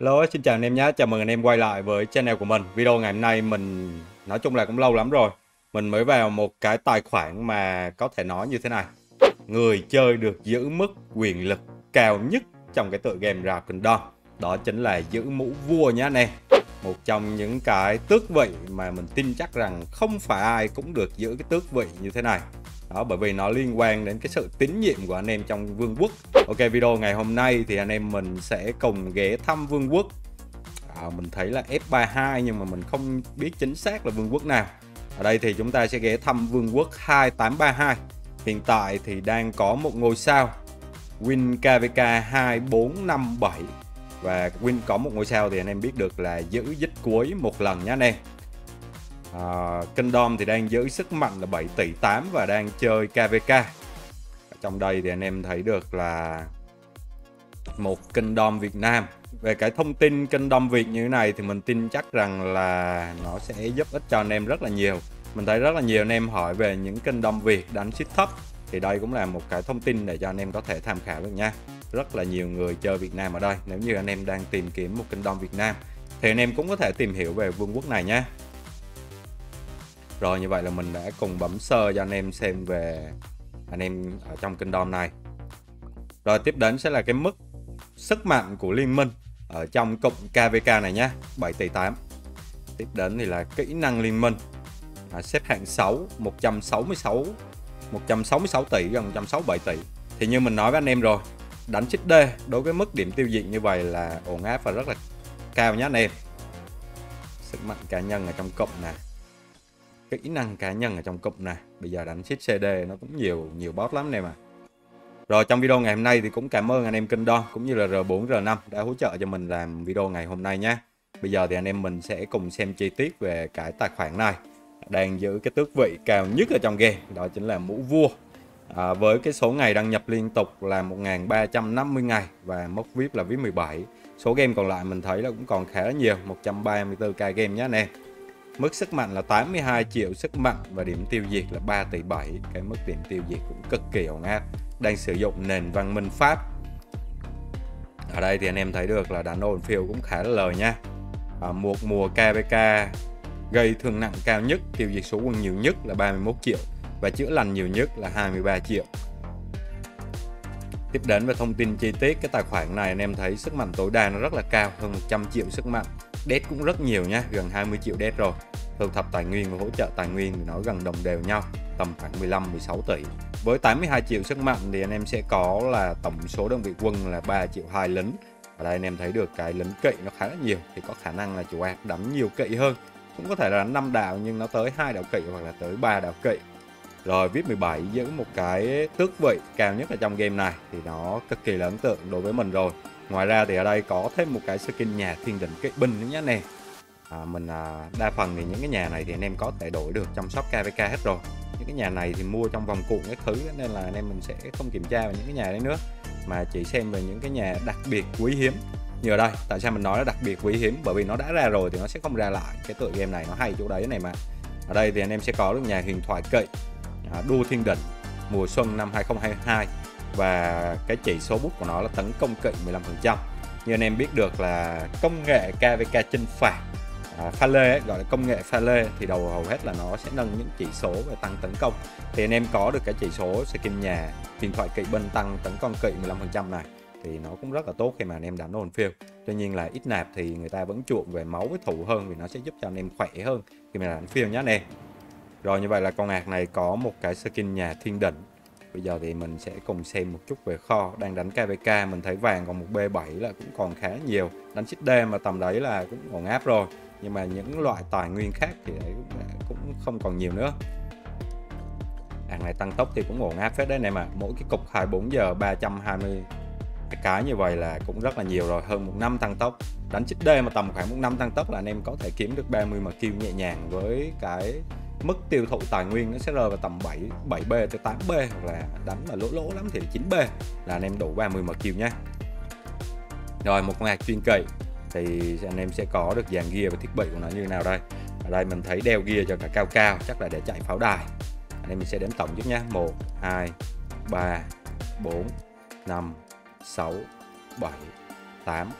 Hello, xin chào anh em nhé, chào mừng anh em quay lại với channel của mình. Video ngày hôm nay mình nói chung là cũng lâu lắm rồi mình mới vào một cái tài khoản mà có thể nói như thế này: người chơi được giữ mức quyền lực cao nhất trong cái tựa game Rise of Kingdoms, đó chính là giữ mũ vua nhé anh em. Một trong những cái tước vị mà mình tin chắc rằng không phải ai cũng được giữ cái tước vị như thế này. Đó, bởi vì nó liên quan đến cái sự tín nhiệm của anh em trong Vương quốc. Ok, video ngày hôm nay thì anh em mình sẽ cùng ghé thăm Vương quốc. Mình thấy là F32 nhưng mà mình không biết chính xác là Vương quốc nào. Ở đây thì chúng ta sẽ ghé thăm Vương quốc 2832. Hiện tại thì đang có một ngôi sao Win KVK 2457. Và Win có một ngôi sao thì anh em biết được là giữ dít cuối một lần nhé anh em. Kingdom thì đang giữ sức mạnh là 7,8 tỷ và đang chơi KVK. Trong đây thì anh em thấy được là một Kingdom Việt Nam. Về cái thông tin Kingdom Việt như thế này thì mình tin chắc rằng là nó sẽ giúp ích cho anh em rất là nhiều. Mình thấy rất là nhiều anh em hỏi về những Kingdom Việt đánh xít thấp, thì đây cũng là một cái thông tin để cho anh em có thể tham khảo được nha. Rất là nhiều người chơi Việt Nam ở đây. Nếu như anh em đang tìm kiếm một Kingdom Việt Nam thì anh em cũng có thể tìm hiểu về vương quốc này nha. Rồi, như vậy là mình đã cùng bấm sơ cho anh em xem về anh em ở trong Kingdom này. Rồi, tiếp đến sẽ là cái mức sức mạnh của liên minh ở trong cụm KVK này nhé, 7,8 tỷ. Tiếp đến thì là kỹ năng liên minh, xếp hạng 6, 166 tỷ, gần 167 tỷ. Thì như mình nói với anh em rồi, đánh chích D đối với mức điểm tiêu diệt như vậy là ổn áp và rất là cao nhé anh em. Sức mạnh cá nhân ở trong cụm này, kỹ năng cá nhân ở trong cụm này, bây giờ đánh ship CD nó cũng nhiều boss lắm nè mà. Rồi, trong video ngày hôm nay thì cũng cảm ơn anh em Kingdom cũng như là R4 R5 đã hỗ trợ cho mình làm video ngày hôm nay nha. Bây giờ thì anh em mình sẽ cùng xem chi tiết về cái tài khoản này đang giữ cái tước vị cao nhất ở trong game, đó chính là mũ vua. Với cái số ngày đăng nhập liên tục là 1350 ngày và mốc VIP là VIP 17. Số game còn lại mình thấy là cũng còn khá nhiều, 134k game nhé anh em. Mức sức mạnh là 82 triệu sức mạnh và điểm tiêu diệt là 3,7 tỷ. Cái mức điểm tiêu diệt cũng cực kỳ ổn áp. Đang sử dụng nền văn minh Pháp. Ở đây thì anh em thấy được là đánh ổn phiêu cũng khá là lời nha. Một mùa KVK gây thương nặng cao nhất, tiêu diệt số quân nhiều nhất là 31 triệu và chữa lành nhiều nhất là 23 triệu. Tiếp đến về thông tin chi tiết cái tài khoản này, anh em thấy sức mạnh tối đa nó rất là cao, hơn 100 triệu sức mạnh. Đét cũng rất nhiều nha, gần 20 triệu đét rồi. Thu thập tài nguyên và hỗ trợ tài nguyên thì nó gần đồng đều nhau, tầm khoảng 15-16 tỷ. Với 82 triệu sức mạnh thì anh em sẽ có là tổng số đơn vị quân là 3,2 triệu lính. Ở đây anh em thấy được cái lính kỵ nó khá là nhiều, thì có khả năng là chủ ác đánh nhiều kỵ hơn. Cũng có thể là đánh 5 đạo nhưng nó tới 2 đạo kỵ hoặc là tới 3 đạo kỵ. Rồi, VIP 17 giữ một cái tước vị cao nhất ở trong game này thì nó cực kỳ là ấn tượng đối với mình rồi. Ngoài ra thì ở đây có thêm một cái skin nhà thiên đình kỵ binh nữa nhé anh em. Đa phần thì những cái nhà này thì anh em có thể đổi được trong shop KVK hết rồi. Những cái nhà này thì mua trong vòng cuộn các thứ nên là anh em mình sẽ không kiểm tra về những cái nhà đấy nữa, mà chỉ xem về những cái nhà đặc biệt quý hiếm như ở đây. Tại sao mình nói là đặc biệt quý hiếm? Bởi vì nó đã ra rồi thì nó sẽ không ra lại. Cái tựa game này nó hay chỗ đấy này mà. Ở đây thì anh em sẽ có được nhà huyền thoại kỵ, đua thiên đình mùa xuân năm 2022 và cái chỉ số bút của nó là tấn công kỵ 15%. Như anh em biết được là công nghệ KVK chinh phạt pha lê ấy, gọi là công nghệ pha lê, thì đầu hầu hết là nó sẽ nâng những chỉ số về tăng tấn công. Thì anh em có được cái chỉ số skin nhà huyền thoại kỵ binh tăng tấn công kỵ 15% này thì nó cũng rất là tốt khi mà anh em đánh hồn phiêu. Tuy nhiên là ít nạp thì người ta vẫn chuộng về máu với thủ hơn, vì nó sẽ giúp cho anh em khỏe hơn khi mà đánh phiêu nhé anh em. Rồi, như vậy là con ạc này có một cái skin nhà thiên đỉnh. Bây giờ thì mình sẽ cùng xem một chút về kho. Đang đánh KVK mình thấy vàng còn một B7 là cũng còn khá nhiều. Đánh chip D mà tầm đấy là cũng còn áp rồi. Nhưng mà những loại tài nguyên khác thì cũng không còn nhiều nữa. Ạc này tăng tốc thì cũng ổn áp phết đấy này mà. Mỗi cái cục 24 giờ 320 cái như vậy là cũng rất là nhiều rồi. Hơn 1 năm tăng tốc. Đánh chip D mà tầm khoảng 1 năm tăng tốc là anh em có thể kiếm được 30 mà kill nhẹ nhàng, với cái mức tiêu thụ tài nguyên nó sẽ rơi vào tầm 7B tới 8B, hoặc là đánh mà lỗ lắm thì 9B là anh em đủ 30 mà kill nha. Rồi, một con ạc chuyên kỳ thì anh em sẽ có được dàn gear và thiết bị của nó như nào đây. Ở đây mình thấy đeo gear cho cả cao cao, chắc là để chạy pháo đài. Anh em mình sẽ đếm tổng trước nha, 1, 2, 3, 4, 5, 6, 7, 8,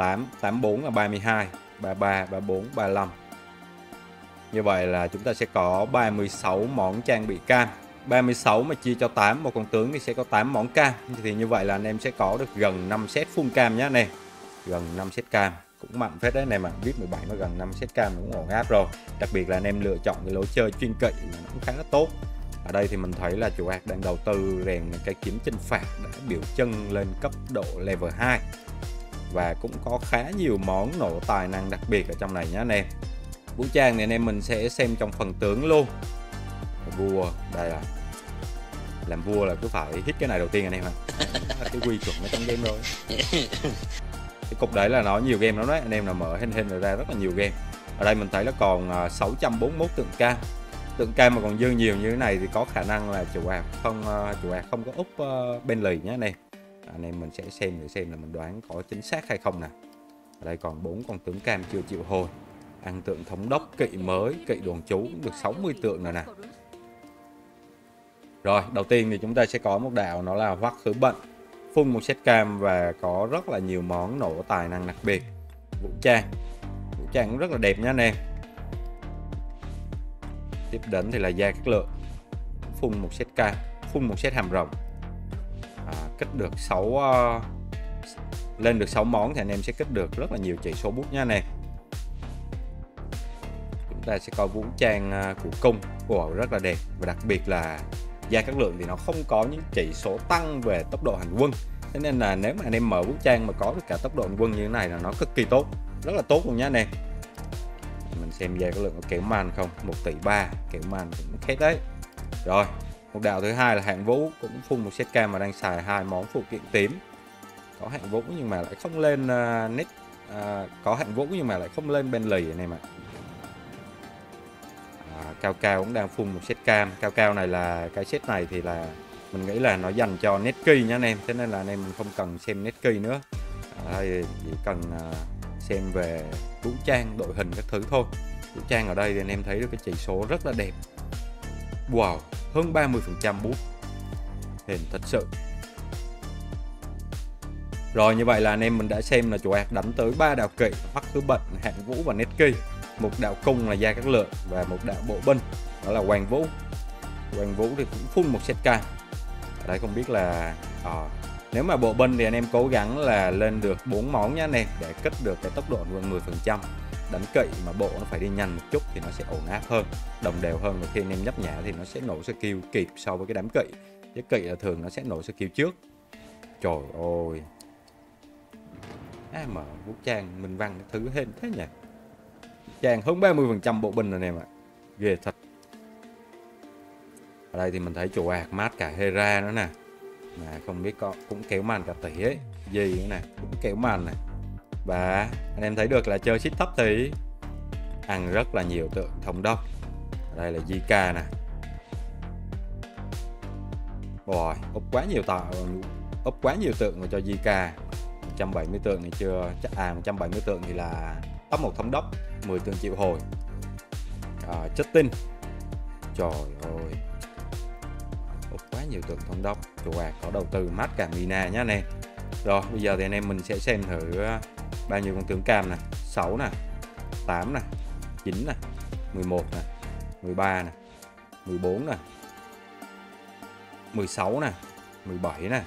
8, 84 là 32, 33, 34, 35. Như vậy là chúng ta sẽ có 36 món trang bị cam. 36 mà chia cho 8, một con tướng thì sẽ có 8 món cam. Thì như vậy là anh em sẽ có được gần 5 set full cam nhé anh em. Gần 5 set cam cũng mạnh phết đấy anh em ạ. VIP 17 mà gần 5 set cam cũng ổn áp rồi. Đặc biệt là anh em lựa chọn cái lối chơi chuyên cậy nó cũng khá là tốt. Ở đây thì mình thấy là chủ ác đang đầu tư rèn cái kiếm chinh phạt đã biểu chân lên cấp độ level 2. Và cũng có khá nhiều món nổ tài năng đặc biệt ở trong này nhé anh em. Vũ trang thì anh em mình sẽ xem trong phần tướng luôn. Vua, đây là làm vua là cứ phải hit cái này đầu tiên anh em ạ. Cái quy chuẩn ở trong game rồi. Cái cục đấy là nó nhiều game lắm đấy, anh em là mở hên rồi ra rất là nhiều game. Ở đây mình thấy nó còn 641 tượng cam. Tượng cam mà còn dư nhiều như thế này thì có khả năng là chủ ạc không có úp bên lì nhé anh em. Anh em mình sẽ xem để xem là mình đoán có chính xác hay không nè. Ở đây còn 4 con tướng cam chưa chịu hồi. Ăn tượng thống đốc, kỵ mới, kỵ đồn chú cũng được 60 tượng rồi nè. Rồi, đầu tiên thì chúng ta sẽ có một đạo nó là hoắc khứ bệnh. Full một set cam và có rất là nhiều món nổ tài năng đặc biệt. Vũ trang cũng rất là đẹp nha anh em. Tiếp đến thì là gia các lượng. Full một set cam, full một set hàm rồng. Kích được 6 lên được 6 món thì anh em sẽ kích được rất là nhiều chỉ số bút nha anh em. Chúng ta sẽ có vũ trang của cung của rất là đẹp, và đặc biệt là gia các lượng thì nó không có những chỉ số tăng về tốc độ hành quân, thế nên là nếu mà anh em mở vũ trang mà có được cả tốc độ hành quân như thế này là nó cực kỳ tốt, rất là tốt luôn nhá anh em. Mình xem gia các lượng có kéo man không, 1 tỷ 3, kéo man cũng khét đấy. Rồi, một đạo thứ hai là hạng vũ, cũng full một set cam mà đang xài 2 món phụ kiện tím. Có hạng vũ nhưng mà lại không lên nét, có hạng vũ nhưng mà lại không lên bên lì anh em ạ. Cao cao cũng đang full một set cam. Cao cao này là cái set này thì là mình nghĩ là nó dành cho netki nha anh em, thế nên là anh em mình không cần xem netki nữa, chỉ cần xem về vũ trang, đội hình các thứ thôi. Vũ trang ở đây thì anh em thấy được cái chỉ số rất là đẹp. Wow, hơn 30% boost hình thật sự. Rồi, như vậy là anh em mình đã xem là chủ ác đánh tới 3 đạo kỵ, hoắc khứ bệnh, hạng vũ và netki. Một đạo cung là gia các lượng và một đạo bộ binh đó là hoàng vũ. Hoàng vũ thì cũng full một set cam. Ở đây không biết là nếu mà bộ binh thì anh em cố gắng là lên được 4 món nhá anh em, để kích được cái tốc độ gần 10%. Đánh kỵ mà bộ nó phải đi nhanh một chút thì nó sẽ ổn áp hơn, đồng đều hơn, và khi anh em nhấp nhả thì nó sẽ nổ skill kịp so với cái đám kỵ. Cái kỵ là thường nó sẽ nổ skill trước. Trời ơi, mà vũ trang mình văn thứ hên thế nhỉ. Chàng hơn 30% bộ binh rồi em ạ. Ghê thật. Ở đây thì mình thấy chủ ạc mát cả Hera nữa nè. Mà không biết có cũng kéo màn cả tỷ ấy. Gì nữa nè, cũng kéo màn này. Và anh em thấy được là chơi xít thấp thì ăn rất là nhiều tượng thống đốc. Ở đây là JK nè. Rồi, ốp quá nhiều tượng mà cho JK. 170 tượng này chưa, 170 tượng thì là top 1 thống đốc, 10 tượng triệu hồi. Justin. Trời ơi, quá nhiều tượng thống đốc. Chủ ạc có đầu tư mát cả Mina nhá anh em. Rồi, bây giờ thì anh em mình sẽ xem thử bao nhiêu con tướng cam này. 6 nè, 8 nè, 9 nè, 11 nè, 13 nè, 14 nè, 16 nè, 17 nè,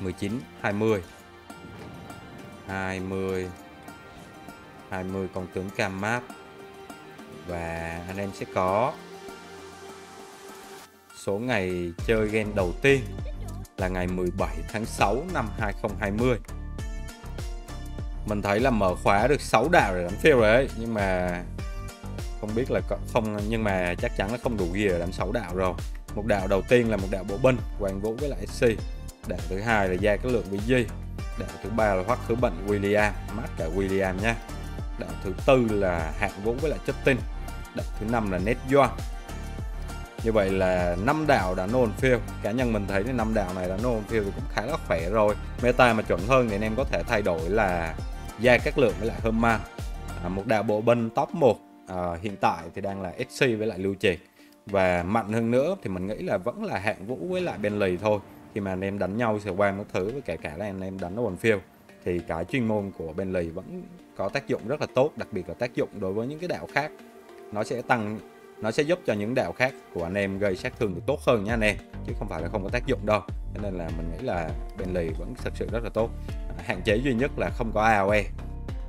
19, 20. 20 con tướng cam mát. Và anh em sẽ có số ngày chơi game đầu tiên là ngày 17 tháng 6 năm 2020. Mình thấy là mở khóa được 6 đạo để đánh phiêu rồi đấy, nhưng mà không biết là không, nhưng mà chắc chắn là không đủ gì để đánh 6 đạo rồi. Một đạo đầu tiên là một đạo bộ binh, hoàng vũ với lại SC. Đạo thứ hai là gia các lượng với Di. Đạo thứ ba là hoắc khứ bệnh William, mát cả William nha. Đạo thứ tư là hạng vũ với lại Justin. Đạo thứ năm là Net Doan. Như vậy là 5 đạo đã nôn phiêu. Cá nhân mình thấy 5 đạo này đã nôn phiêu thì cũng khá là khỏe rồi. Meta mà chuẩn hơn thì anh em có thể thay đổi là gia các lượng với lại Herman. Một đạo bộ binh top 1 hiện tại thì đang là SC với lại Lưu Triệt. Và mạnh hơn nữa thì mình nghĩ là vẫn là hạng vũ với lại Bentley thôi. khi mà anh em đánh nhau sẽ qua một thứ, với kể cả là anh em đánh ở Battlefield thì cái chuyên môn của Bentley vẫn có tác dụng rất là tốt, đặc biệt là tác dụng đối với những cái đạo khác. Nó sẽ giúp cho những đạo khác của anh em gây sát thương được tốt hơn nha anh em, chứ không phải là không có tác dụng đâu. Cho nên là mình nghĩ là Bentley vẫn thực sự rất là tốt. Hạn chế duy nhất là không có AoE.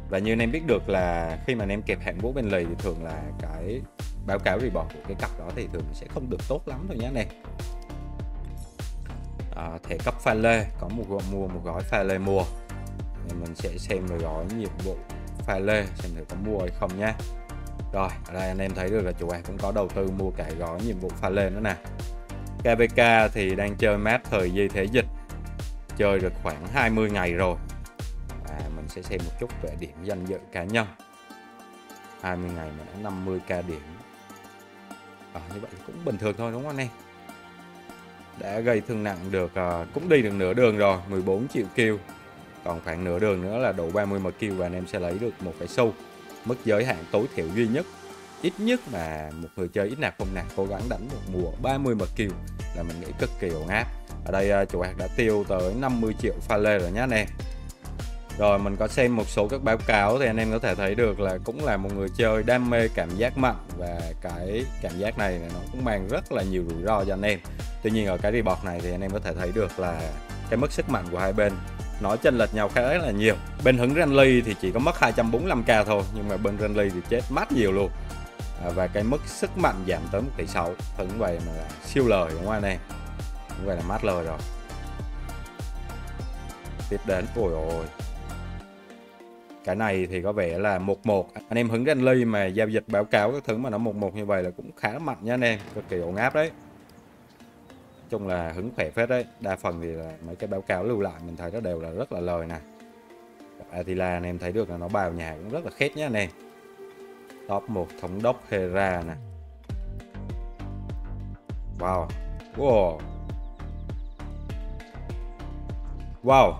Và như anh em biết được là khi mà anh em kẹp hạng vũ Bentley thì thường là cái báo cáo report của cái cặp đó thì thường sẽ không được tốt lắm thôi nhé anh em. Thẻ cấp pha lê, có một gói pha lê mùa. Mình sẽ xem rồi gói nhiệm vụ pha lê xem thử có mua hay không nha. Rồi, ở đây anh em thấy được là chủ hàng cũng có đầu tư mua cả gói nhiệm vụ pha lê nữa nè. KVK thì đang chơi map thời di thể dịch, chơi được khoảng 20 ngày rồi. Và mình sẽ xem một chút về điểm danh dự cá nhân. 20 ngày mình đã 50k điểm. Như vậy cũng bình thường thôi đúng không anh em? Đã gây thương nặng được, cũng đi được nửa đường rồi, 14 triệu kill. Còn khoảng nửa đường nữa là đủ 30 mà kill và anh em sẽ lấy được một cái xu. Mức giới hạn tối thiểu duy nhất, ít nhất mà một người chơi ít nạp không nạp cố gắng đánh một mùa 30 mật kiều là mình nghĩ cực kỳ ổn áp. Ở đây chủ hạt đã tiêu tới 50 triệu pha lê rồi nhá anh em. Rồi mình có xem một số các báo cáo thì anh em có thể thấy được là cũng là một người chơi đam mê cảm giác mạnh, và cái cảm giác này nó cũng mang rất là nhiều rủi ro cho anh em. Tuy nhiên ở cái report này thì anh em có thể thấy được là cái mức sức mạnh của hai bên nó chênh lệch nhau khá là nhiều. Bên hứng Renly thì chỉ có mất 245k thôi, nhưng mà bên Renly thì chết mát nhiều luôn. Và cái mức sức mạnh giảm tới 1 tỷ 6. Thử vậy mà là siêu lời đúng không anh em? Cũng vậy là mát lời rồi. Tiếp đến, ôi ôi, cái này thì có vẻ là 1-1. Anh em hứng Renly mà giao dịch báo cáo các thứ mà nó 1-1 như vậy là cũng khá là mạnh nha anh em, cực kỳ ổn áp đấy. Chung là hứng khỏe phết đấy, đa phần thì là mấy cái báo cáo lưu lại mình thấy nó đều là rất là lời nè. Attila anh em thấy được là nó bào nhà cũng rất là khét nhá anh em. Top 1 thống đốc Hera nè. Wow. Wow. Wow.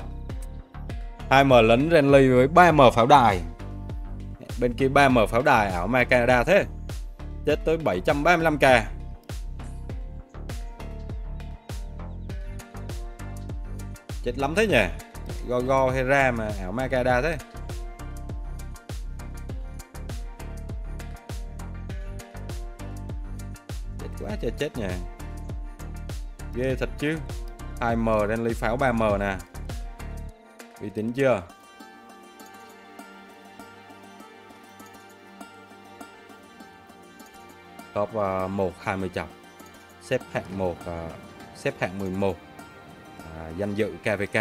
2M lính Renly với 3M pháo đài. Bên kia 3M pháo đài ảo ma Canada thế. Chết tới 735k. Chết lắm thế nhỉ, Gogo Hera mà ảo Makada thế. Chết quá trời chết nhỉ, ghê thật chứ. 2M đang lấy pháo 3M nè, uy tín chưa. Top 1 20 chọc, xếp hạng 1, xếp hạng 11. Danh dự KVK.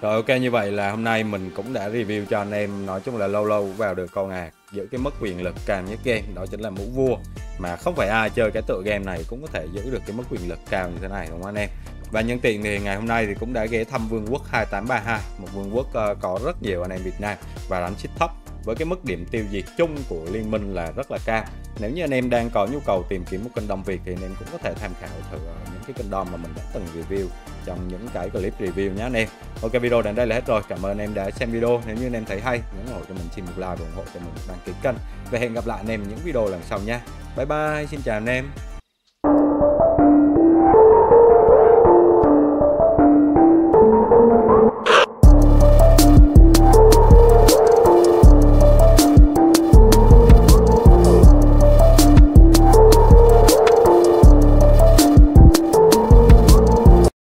Rồi ok, như vậy là hôm nay mình cũng đã review cho anh em. Nói chung là lâu lâu vào được con ạc giữ cái mức quyền lực cao nhất game, đó chính là mũ vua. Mà không phải ai chơi cái tựa game này cũng có thể giữ được cái mức quyền lực cao như thế này đúng không anh em. Và nhân tiện thì ngày hôm nay thì cũng đã ghé thăm Vương quốc 2832, một vương quốc có rất nhiều anh em Việt Nam và đánh ship thấp với cái mức điểm tiêu diệt chung của liên minh là rất là cao. Nếu như anh em đang có nhu cầu tìm kiếm một kingdom Việt thì anh em cũng có thể tham khảo thử những cái kingdom mà mình đã từng review trong những cái clip review nhé anh em. Ok, video đến đây là hết rồi. Cảm ơn anh em đã xem video. Nếu như anh em thấy hay, nhớ ủng hộ cho mình xin một like và ủng hộ cho mình đăng ký kênh. Và hẹn gặp lại anh em những video lần sau nha. Bye bye, xin chào anh em.